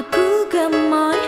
Aku gemas.